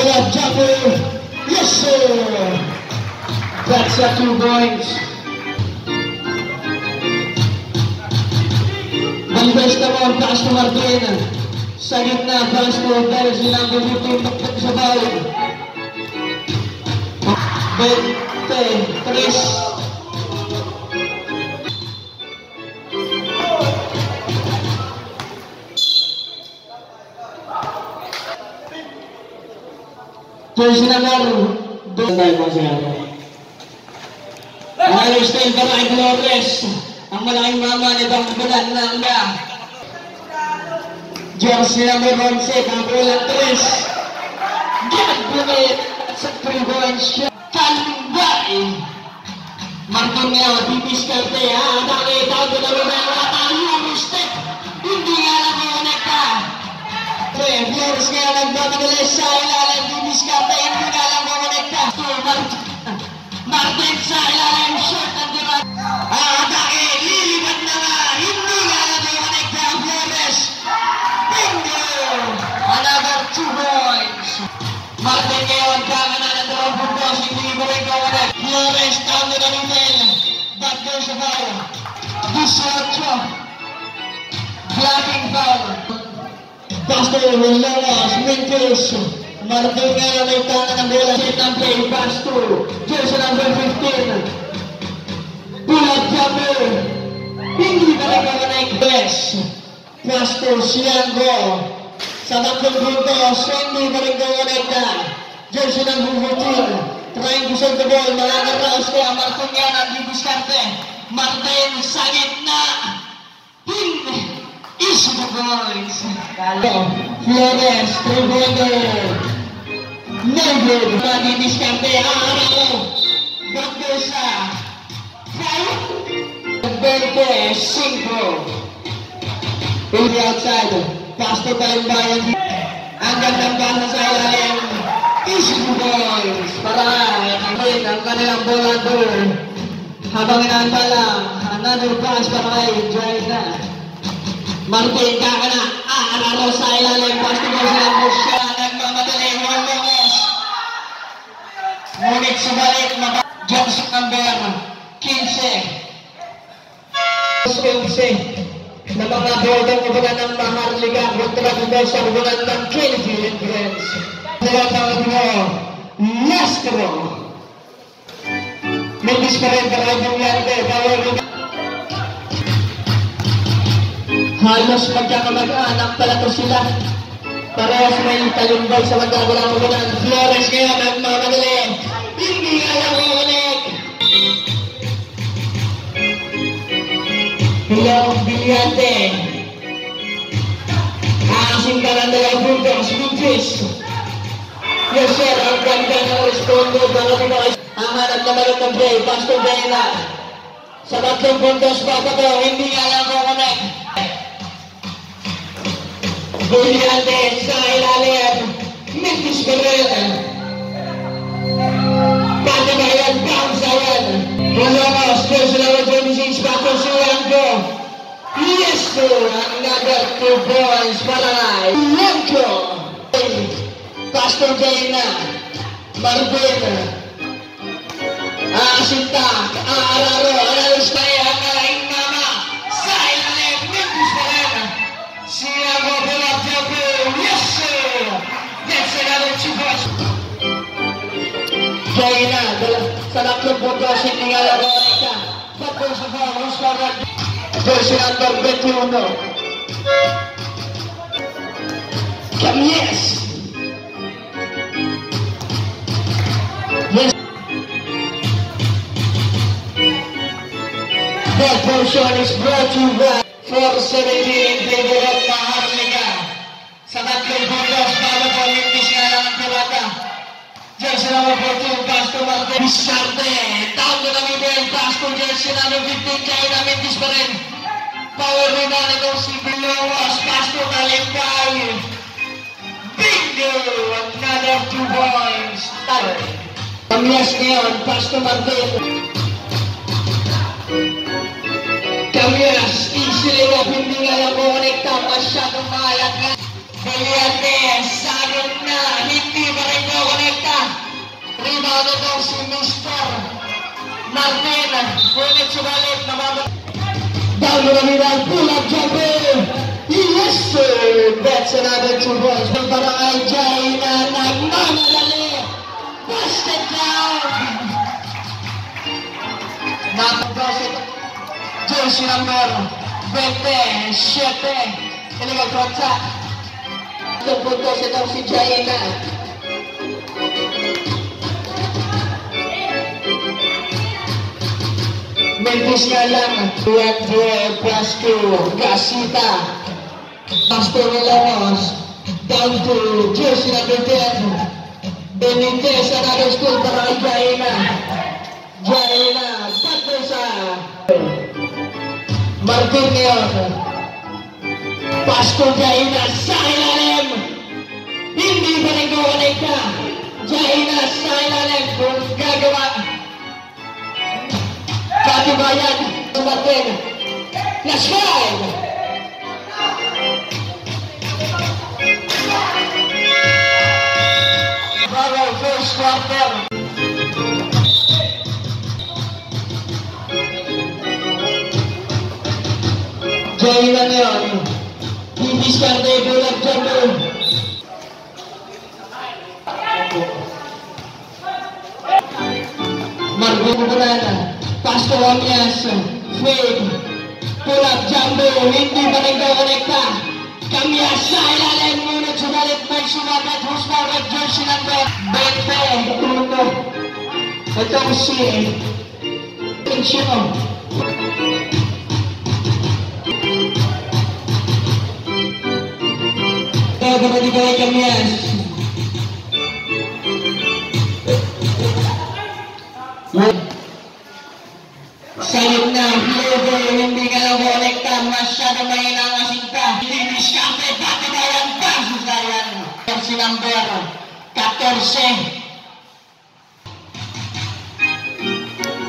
bola jatuh. Yes sir. That's a 2 points. Manifesta mo ang taas ng Martin. Sa gitna, taas mo, dahil silang gumutin pagpag sa bayan. 23. Senador, ayos na yung kamay ng Lores. Ang malaking mama na ibang bulan na hangga. Jersey na may Ronse, kapulang 3. God bumit sa 3 points siya. Kalbay! Martin Neo, Bibis Karte, nakakita ko na Romero at ang mistake. Hindi nga lang ko konekta. 3 years nga nagpapagalas sa ilalim. Bibis Karte, hindi nga lang ko konekta. Martin sa ilalim, shot at diba? Atake, lilipat na nga. Hindi nga lang ko konekta. Flores, bingo! Another 2 points. Martin Neo, ang kama na natarang pupos. Hindi ko rin ko konekta. Flores, down to the middle. Back goes the foul. Disorto. Blocking foul. Pastor Lolawas, Minkus, Martin Neo may tangan ng bola sa itang play, Pastor, jersey number 15, Pulat Jumper, hindi na nagkakanig, Bless, Pastor Siango, sa tatlong puntos, hindi na nagkakanig na, jersey number 14, trying to send the ball, malagaraos kaya Martin Neo na dibuskarte, Martin sa gitna, hindi. Is the boys. Flores, Trebodo. Negro. Madidiskante. Araro. Barbosa. Five. Verde. 5. In the outside. Pasto Talimbayan. Ang gandang basa sa ilalim. Is the boys. Para kapit ang kanilang bola doon. Habang inaantalang. Another pass para kay Drive na. Martin kakana, araro sa ilalim, pasto mo silang busya, nagmamadali, huwag lungos. Ngunit sa balik, Johnson number 15. 15, na mga bodong ubulan ng Maharlika, kontra kubo sa ubulan ng Kelvin and Friends. Tinatawag mo, Lastro. May disparenta kayo ng Yante, Bawariga. Halos magkakamag-anak pala ko sila. Parehas may talimbag sa magkakulang ubunan. Flores kaya magmamadali. Hindi alam ko ulit. Hilawang bilyante. Aasing ka ng dalawang buntos. Buntis. Yes sir, ang ganda ng respondo. Ang hanap na malot ng play. Pastor Bella. Sa tatlong buntos pa ko to. Hindi alam ko ulit. Bulyante sa ilalim, Mintis Guerrero. Patagayan, Bounsawan. Bulongos, Kursulawa, 26, Bato Suwanko. Yes, sir, another 2 points para kay Blanco. Pastor Dana, Marvin. Asinta, Araro, Aralos tayo, ang kalaing mama. Sa ilalim, Mintis Guerrero. Siyago, Bula. Kaya na, sa tatlong puntos, hindi nga lang ka. Pagkong sa fawang sparag. Version number 21. Kamyes! Yes! That portion is brought to you by 470 in favor of Maharlika. Sa tatlong puntos, para po yung bisya lang ang pirata. Jersey number 14, Pastor Martin Bisarte. Taon na namin din, Pastor Jersey number 15, kaya namin dis pa rin. Power rin na nagong si Bilowas, Pastor Kalimpay. Bingo! Another 2 points. Kamyas ngayon, Pastor Martin. Kamyas, easily na hindi nga lang kukonekta. Masyadong mahalat nga. Baliate, sagot na, hindi pa rin ko. pinagawang si Mr. Martina, ngunit subalit na mamatay. Dami na nilang pulang gabi. Yes sir, that's another two boys. Magparang ay na nagmamadali. Busted down. Napagasit. Jersey number 27. Kaligagkotsa. Tubutos itong si Jaina. Memphis nga lang, 2-2 plus 2, Casita, Pastor Lamos, down to Jersey number 10, Benitez, another school para kay Jaina, Patresa, Martinez, Pastor Jaina, sa ilalim, hindi pa nagkawanay ka, Jaina, sa ilalim, kung gagawa, Katibayan, tumating, plus 5. Bago, first quarter. Jaina ngayon, didiskarte bulat jamon. Margot Burana. Pastor Amias, Fade, Pulap Jambo, hindi pa nagkakonekta. Kamias na ilalim, ngunit subalit may sumagat, husband at jersey number 20. Itong si Pinchino. Kaya kapag di kaya Kamias. Sayang na, Lobo, hindi ka na konekta, masyado may nangasing ka. Linis ka, may patibayan pa, susayan. Jersey number 14.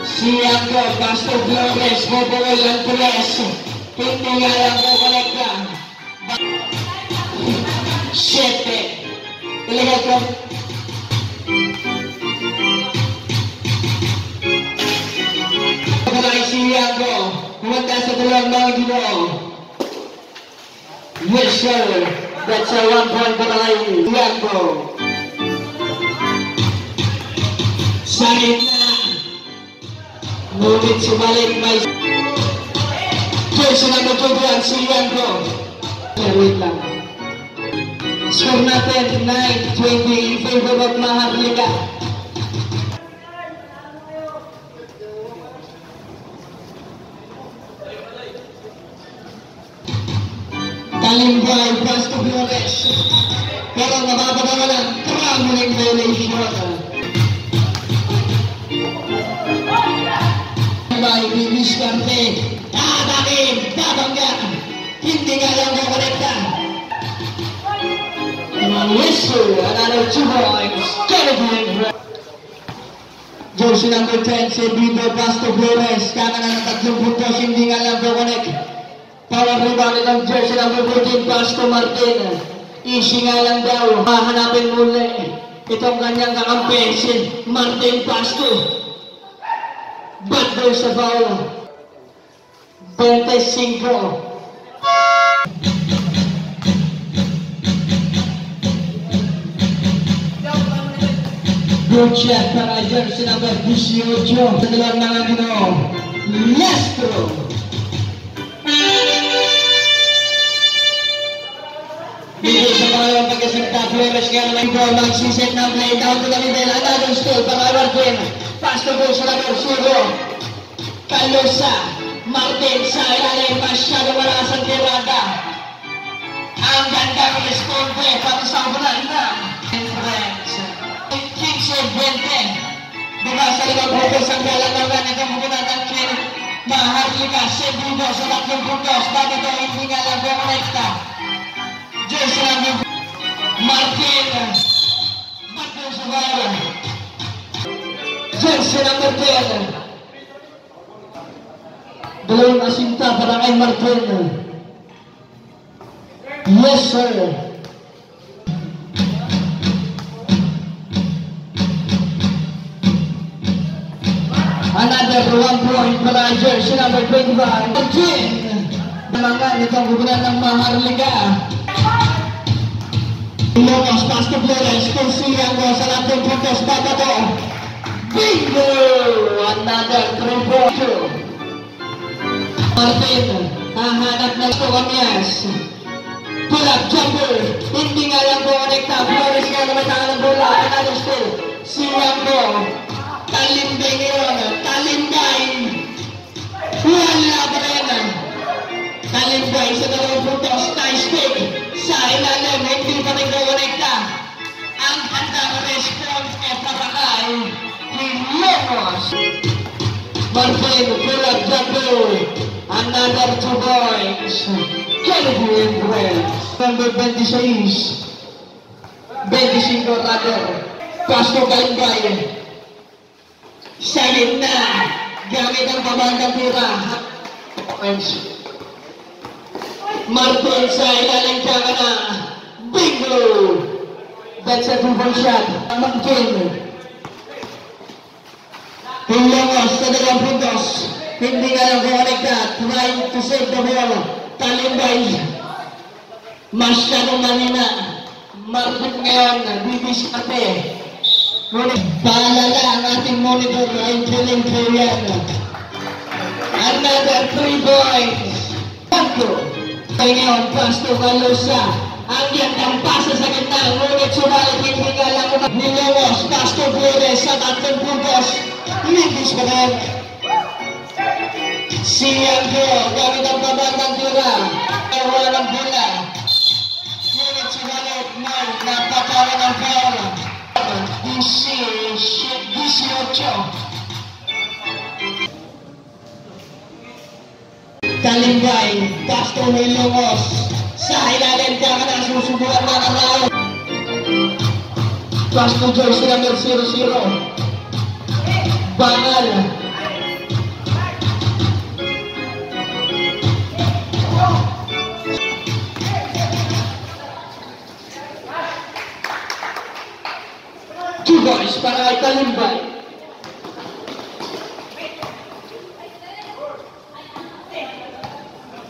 Siyang ko, Pastor Flores, Boboel Antules, hindi nga lang konekta. 7. Iligat ko. Iago, kumanta sa tulang mga Ginoo. Yes sir, that's a 1 point para kay Iago. Salit na, ngunit sumalit may Jason ang natutuan si Iago. Wait lang. Score natin, 9-20 in favor of Maharlika. Kalimbay, Pastor Flores. Pero nababawalan, traveling violation. Kalimbay, bibiskarte. Tabakin, tabangga. Hindi nga lang kakonekta. Whistle, another 2 points. Terrible. Jersey number 10, si Bibo, Pastor Flores. Kaka na ng 3 puntos, hindi nga lang kakonekta. Parang ribali ng jersey ng Bubutin, Pasco Martin. Easy nga lang daw, hahanapin muli itong kanyang kakampi, si Martin Pasco. Bad boy sa foul. 25. Good shot para jersey number 18. Sa dalang mga Ginoo, Lestro. Bigay sa pangalawang pagkasinta, Flores nga naman po, magsiset ng play down to the middle, another still, pangalawang din, Pastor Bolsonaro, Sugo, Calosa, Martin, sa ilalim, masyado malakas ang tirada. Ang ganda ng responde, pati sa ulan na. And friends, 15-20, diba sa ilang butos ang galangawan, nagkamugunan ng clear, Maharlika, segundo sa 3 puntos, dati ito hindi nga lang bumonekta. Jersey number 10. Belum asinta para kay Martin. Yes sir. after one point equalizer, number 25, Jin. Namangan itong kubunan ng Maharlika. Lumos, pass to Flores, kunsihan ko sa lahat ng puntos, Batato. Bingo! Another 3-4. Martin, hahanap na ito ang yes. Pulak, jumper, hindi nga lang po konekta. Flores nga naman sa kanang bola, another still. Siwan ko. Talimbing yun, talimbing. Wala ba rin? Talimbing sa dalawang puntos, tie stick. Sa ilalim, hindi pa rin konekta. Ang kandang response at kapakay ni Lemos. Marfin, pulak, jumper, another 2 points. Kelvin Wells, number 26 rather, Pasko Galimbay. Salit na, gamit ang pabandang pira. Martin sa ilalang tsaka na, bingo! That's a two-ball shot, Martin. Hilongos sa dalawang puntos, hindi nga lang kukonekta, trying to save the ball. Talimbay, masyadong manina, Martin ngayon, bibis kate. Ngunit, balala ang ating monitor, I'm feeling brilliant. Another 3 points. Pagko, ngayon, Pasto Galosa, ang gandang pasa sa ganda, ngunit subalit hindi nga lang nilomos, Pasto Flores sa tatlong puntos, bibis kate. Siyan ko, gamit ang babandang tira. Wala ng bola. Ngunit si Valet, man, napakawa ng foul. 18. Talimbay, Pasto Hilongos. Sa ilalim ka na, susubukan na ang round. Pasto Joyce, number 0-0. Bangal. Guys, para kay Talimbay.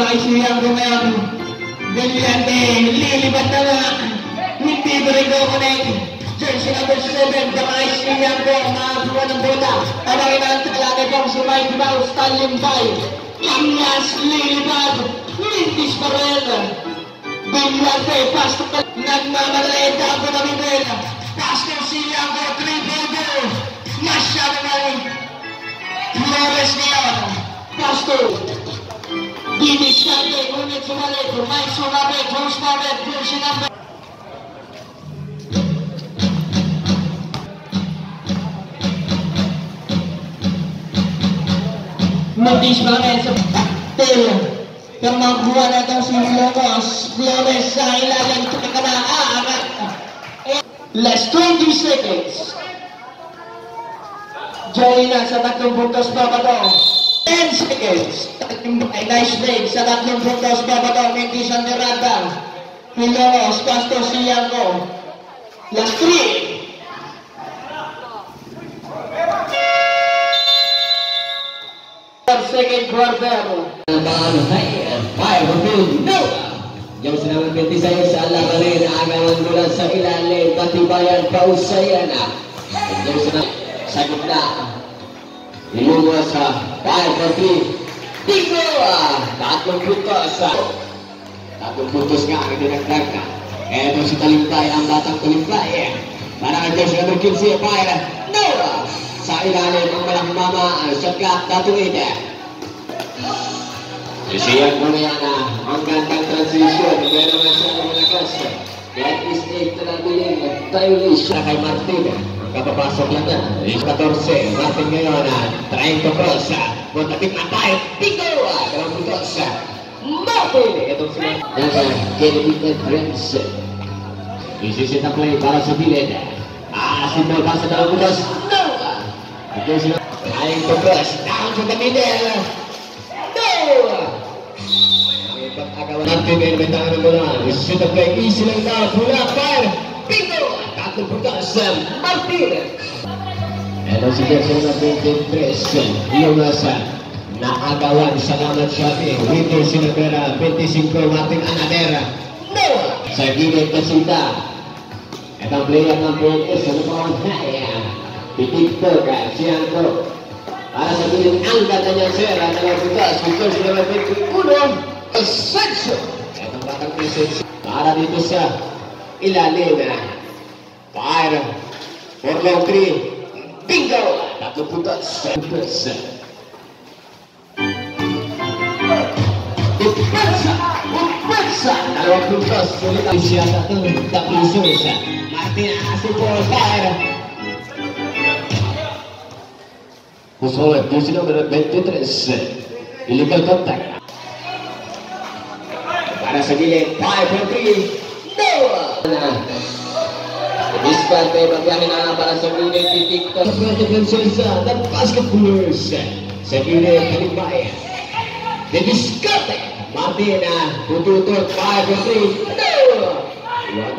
Ay siyang gumayon. Brilliante, lilipat na lang. Hindi ba rin ako na yun? Jersey number 7, kamay siyang ko, nakakuha ng bota. Anakin ang talagay kong si Mike Mouse, Talimbay. Kanyas, lilipat. Mintis pa rin. Brilliante, pasto ka. Nagmamalay, dago na rin. Pasto siyang ko, 3-4-2. Masyado na rin. Flores ngayon. Pasto. Binis natin, ngunit sumalit. May sumabit, Rose Mabit, Jersey number. Notis Mabit. Teo. Kamaguha na itong si Locos. Flores sa ilalang tukana. Aamat. Last 20 seconds. Joy na sa tatlong puntos, Babato. 10 seconds. A nice break sa tatlong puntos, Babato. Mintis ang Miranda. Hilongos, Pasto Siyango. Last 3. Second quarter. Five of no. Yung sinamang 20 sa'yo sa alakarin, agangan mula sa ilalim, katibayan, kausayan. Yung sinamang sa gitna, ilungo sa 5-3. Tigo! Tatlong putos. Tatlong putos nga ang dinagdag na. Eto si Talimbay, ang batang Talimbay. Para kang Diyos number 15, fire. No! Sa ilalim, ang malang mama, ang shot clock, tatuin. Isiyan mo na yan ang gandang transition, pero masyado mo nagas. That is 8 na natin yun, violation na kay Martin. Kapapasok lang yan, 14, Martin ngayon, trying to cross. Puntatik na tayo, Tigo! Karang cross, Martin! Itong sila, Kennedy and Friends. Isisit na play para sa bilid. Simple pa sa dalawang cross, no! Ito sila, trying to cross, down to the middle. Martin ngayon may tangan ng mula. Shoot up like easy lang na. Pula, fire. Bingo! Tatlong puntos. Martin. Ada situasi memimpin pressing Yunasa Naagawan Salamat Syafiq Windu Sinabera Binti Singko Martin Anadera Noah Sagini Kesinta Eta beliau nampil Kesin Kona ya Binti Koga Sianto Para segini angkatannya Sera Dalam situasi Bintu Sinabera Binti Kuno Kesenso Eta belakang Kesenso Para ditusah Ilalina Pair Borlokri Bingo, satu putus, putus. Putus, kalau putus sulit usia satu tak susah. Martin asik poler. Kusolet, kusilah berbeda terus. Illegal kontak. Pada segini, five three, dua. Dispartai bagian anak para segini titik terbaikkan susah dan pas kebulusan segini terbaik jadi skatek Martina tututur pagi dua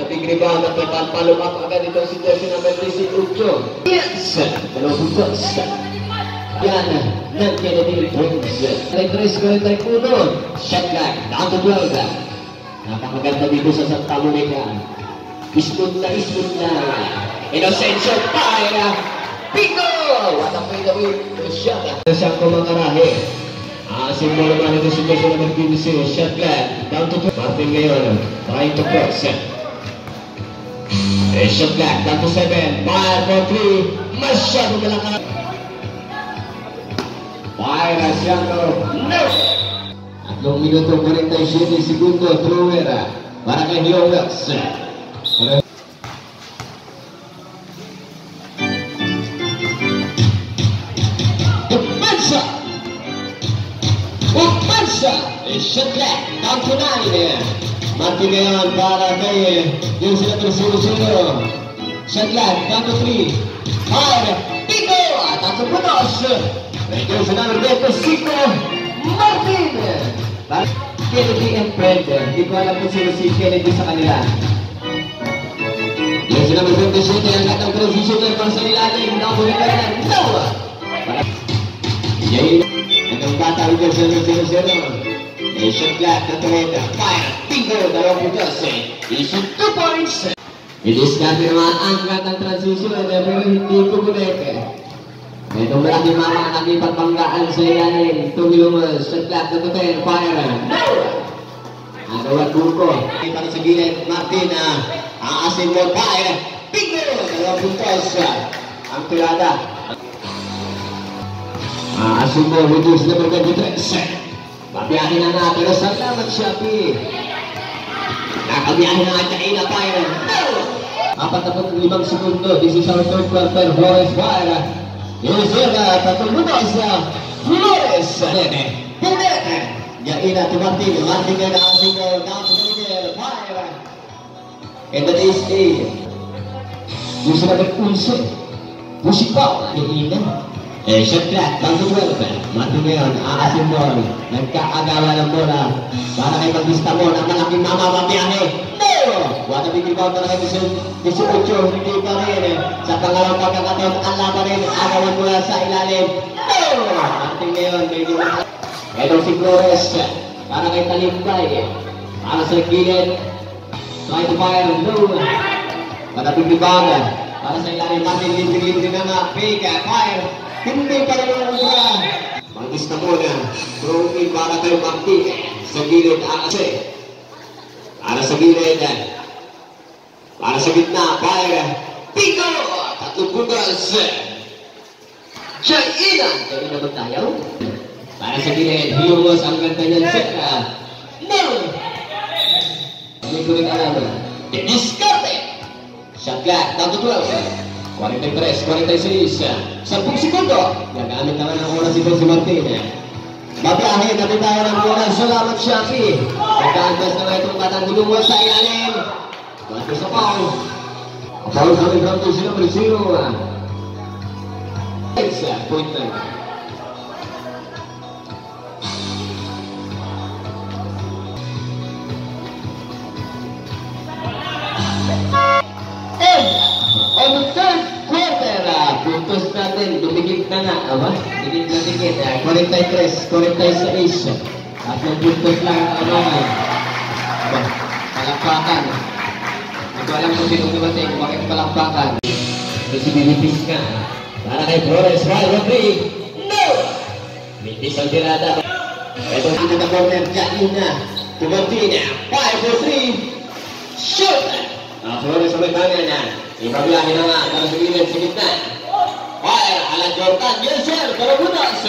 tapi geribang tapi tanpa lupa akan dikonsiderasi sampai di situ ujung biasa kalau biasa biasa nanti ada di biasa elektris elektrik kuno shotgun atau belga apakah kata di dosa serta mereka Isbunda Inocencio Paira Pico Watak Pico Syaklah Syakko Makarahe Asim Mulaman itu sudah bergisi Syaklah Down to two Martin Leon Trying to cross Syaklah Down to seven Pair for three Masya Bukalakan Paira Syakko No 6 minuto 47 segundo Truera Barakan Yonggak Syaklah Shotback, down to nine. Martinez, Barangay, yang sudah tersuluh-suluh. Shotback, down to three. Fire, tiga, tak terputus. Yang sudah berdekat sikap, Martinez. Kennedy and Brandon, di mana posisi Kennedy sekarang? Yang sudah berdekat sikap yang datang terus di sana perselisihan, down to nine, dua. Jadi, yang kata itu suluh-suluh. Shotback, Katerina, fire, tinggal dalam putusnya. Isu 2 points. Isu kafirman angkatan transisi ada berhenti kubunek. Itu berarti mana nanti perbanggaan saya nih. Tunggu shotback, Katerina, fire. Ada waktu kok. Kita segini Martina, asin berfire, tinggal dalam putusnya. Hampir ada. Asin berputus sudah berganti track. Tapi akhirnya nak terus selamat Syafiq. Nah kami akhirnya cai nak payah. Apa takut lima sekunder di sisa untuk quarter Flores Baira. Yusra takut Musa. Flores. Budak. Ya ina tempat ini artinya dah single down single Baira. Itu isi. Yusra berunsur. Musik pop ini. Syekrat, langsung berubah Martinez, Asim Bol Lengkak agama dan bola Barang yang berbista bol, anak laki mama papi aneh Nero Buat pikir kau terang Bisu ucur, di karin Saka ngalau kakak katon, Allah karin Agawan bola sa'ilalim Nero Martinez, medio Edo si Flores Barang yang tali baik Barang segini Try to fire, no Pada pikir banget Barang sa'ilalim Martin, linting-linting nama Pika, fire Hindi pa rin ang mga Magista muna Tungin para kayo Martinez Sa gilid aase Para sa gilid Para sa gitna Para Pico Tatlong butas Jainan Gawin naman tayo Para sa gilid Hiyongos ang ganda niyan Sika No Hindi ko rin alam Discarte Shotgun Down to 12 43, 46, 10 segundo yang kami tangan ang oras ito si Martinez Mabiyahe, kapit tayo ng oras, salamat Syafiq Magkaantas na itong patangulungan sa ilalim Bato sa pao Apollo kami from 2-0 Point 9 On the 10th quarter Punto request natin, dumikit na nga, aba? Dumikit na dikit, correct tayo 3, correct tayo 6. At nabuntot lang ang abangan. Aba, palakpakan. Hindi ko alam kung sino dumating, bakit palakpakan. Kasi binipis ka. Para kay Flores, Val Rodrigue. No! Binipis ang tirada. Ito ang pinag-corner, kain na. Tumanti na, 5-4-3. Shoot! Flores ang may bangan na. Ibablahin na nga, para sa gilid, sa gitna. Fire, ala Jordan, yes sir, para butas,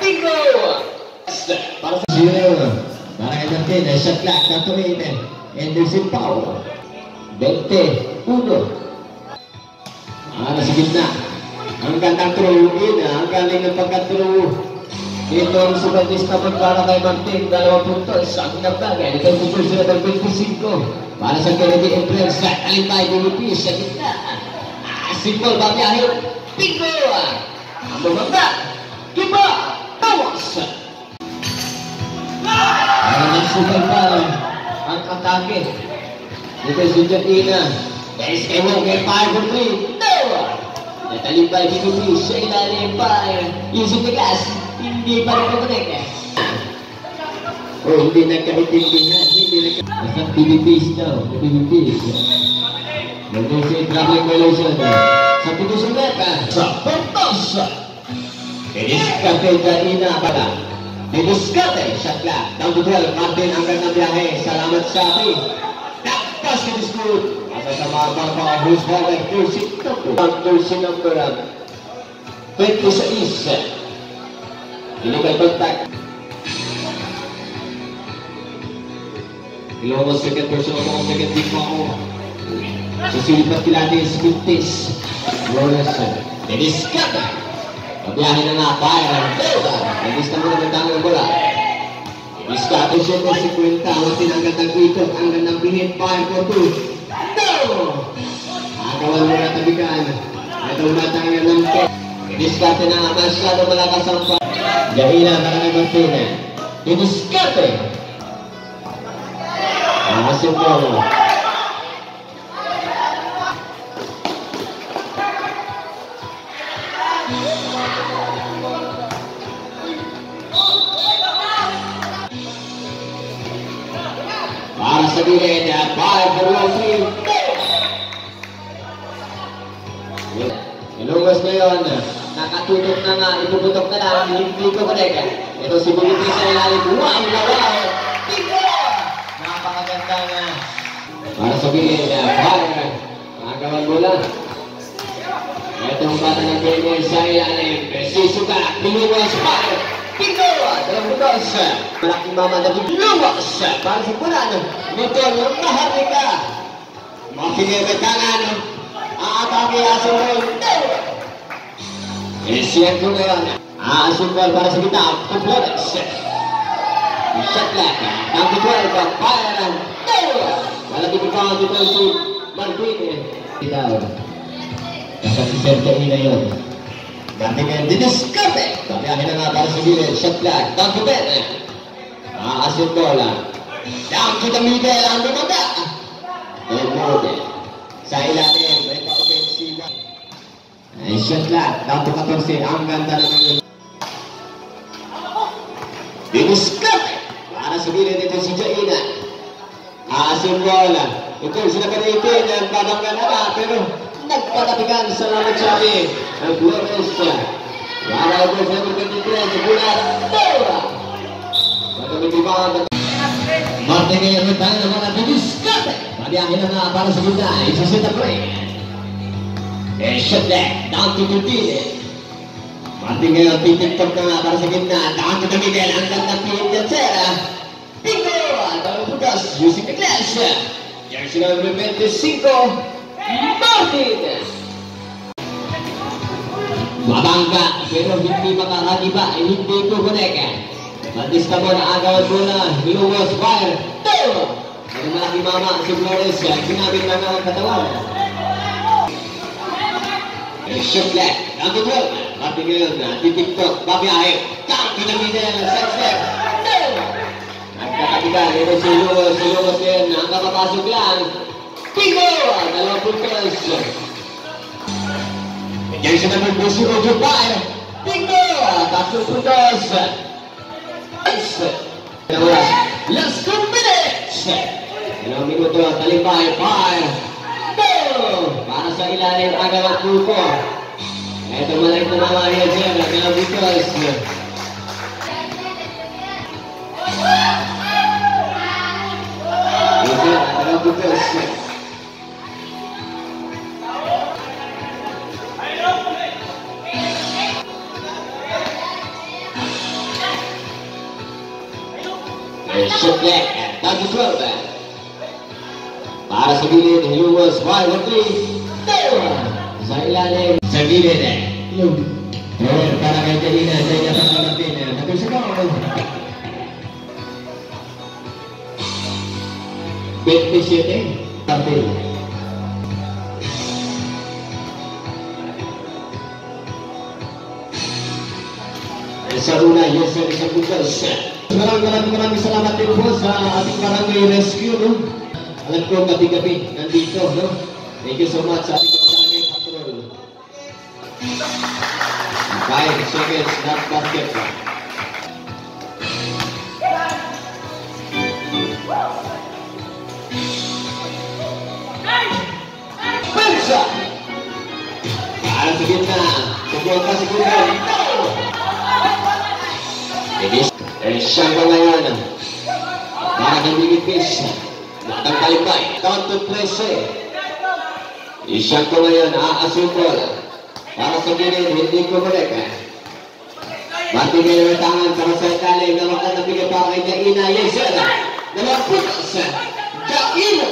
bingo! Para sa 0, para kay Martin, shot clock, katumiin, Anderson Pao, 21. Para sa gitna, hanggang ng turuin, hanggang ng pagkaturo. Ito ang subatista mo para kay Martin, 2 puntos, ang nabagay, ito ang susunod ng 25. Para sa Kennedy and Prince, alipay, gulupis, sa kita. Simple, bagi ahil, bingo! Ang bumanda, giba, tawas! Para ng super para, ang atake. Ito si Jodina, guys, ewan kay 5-3, tawa! Natalipay, gulupis, siya inalipay. Yung sutigas, hindi pa rin kapatikas. Oh, hindi nagkahitindihan, hindi nagkahitindihan. Basta pinipis daw, pinipis. Mag-usay, traveling violation. Sa putusun natin, sa puntos. Didiskate, Janina pala. Didiskate, shot clock. Down to 12, Martin hanggang ng biyahe. Salamat sa atin. Naktas ka diskut. Masa sa mga husband ay kursi ito. Ang kursi ng kurang. 26. Ilugay kontak. Ilaw mo second person ako, second team ako. Susunod pa kila ni Spintis. Rollers. Dennis Cata. Pabiyahin na na. Bayern. Dennis na muna ng tangang bola. Dennis Cata siya na 50. Watin ang gandang itot. Ang gandang bihin. 5-4-2. No! Akawan mo na tabikaan. Ito na tayo ng 10. Dennis Cata na. Masyado malakas ang pa. Yahina. Maraming Martina. Dennis Cata. Masuk bawah. Para segini ada bal berlari. Ilungas na yun. Nakatutok na nga. Ipuputok na lang. Hindi ko kadeka. Ito si Bumiti sa ilalim. Wow, wow. Para sabihin na para makakawal bola. Itong bata ng Premier sa ilalim. Sisuka, pinuwas pa. Pinuwas, rambutas. Malaking mama na pinuwas. Para sa pulan, nito yung Maharlika. Makinig kanan. Aatake asumol. Isiyan ko ngayon. Asumol para sa kita. Flores. Shot clock. Number 12 ang parang. Malaki pagkakas ito si Martin. Itaw. Kasi Sergio Hina yun. Dating ngayon, didiskarte. Kapiahin na nga para sa gilid. Shot clock. Down to 10. Aasip bola. Down to the middle. Ang lumaga. Down to 10. Sa ilalim. May pa-offensiva. Shot clock. Down to 14. Ang ganda na ngayon. Didiskarte. Para sa gilid ito si Jaina. Asim bola. Ito sila kanitin ang padanggan na ba pero nagpatapikan sa lamat siya rin ang Flores. Para ito sa pagkakitilan sa bulat. Pagkakitipan Martin ngayon ang tayo ng mga didiskate. Pagyahin na nga para sa gita. Isa sa tapre. Shot back. Down to 13. Martin ngayon titiktok na nga para sa gitna. Down to the middle. Ang tatapin yan sera. Bingo! Putas, Yusik Iglesias. Yang sudah berbentuk 5 Martin. Mabangga, pero hindi makakadiba. Hindi ko koneka. Batista mo na agawad mo na. Hiluwas fire. Ang malaki mama si Flores. Sinabit na ang katawan. Shot left. Ang tutup. Martin ngayon na. Titiktok. Babiyahe. Kang pinamidel. Set step. Nakatigal, ito si Lugos yan, ang kapapasok lang. Pigo! Dalawang puntos. Jadi sebenarnya bersih ojo pakai bingo kasih pedas. Let's go minutes. Kalau minggu tu tali pakai. Bahasa ilahi agama kuko. Itu mulai nama dia je lah kalau betas. Kalau betas. Sukses, tangguh kuat. Para segini dulu semua berti. Saya ni segini deh. Para kerja ini saya sangat berti. Tapi sekarang berbisnis ni tapi. Saruna yang saya sebutkan. Sekarang salamat po sa ating barangay rescue, no? Alam ko gabi-gabi nandito, no? Thank you so much sa ating barangay patrol. Bye, seconds, not basket. Pensa! Para sa gitna, subuhan ka siguro. Ladies, siyang pangayanan para kanilipis matang kalipay count to place siyang pangayanan aasukol para sa gilid hindi ko balik mati kayo ng tangan para sa italim na makanapigay para kay Jaina Yeser na magputas Jaina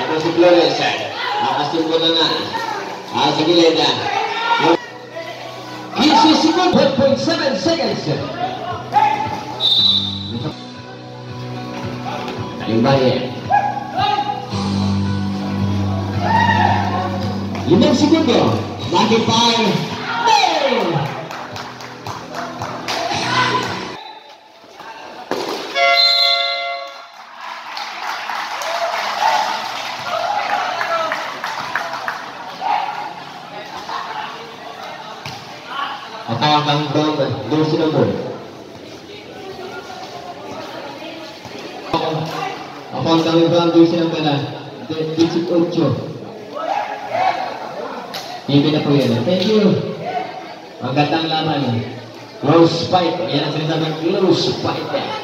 ito si Flores nakasukol na para sa gilid Jesus 1.7 seconds Imbaye. Lima segundo, lagi pay. Atau kang dong, dulu sudah ber. Apang kami bang tu siapa lah? Dicik ojo. Ini benda punya. Thank you. Angkatan lama ni. Close fight. Yang saya sebut close fight.